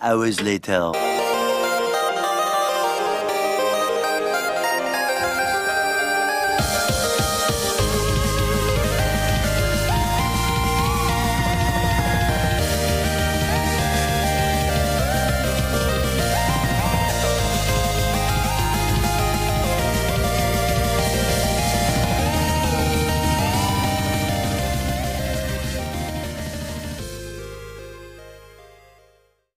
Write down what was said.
hours later.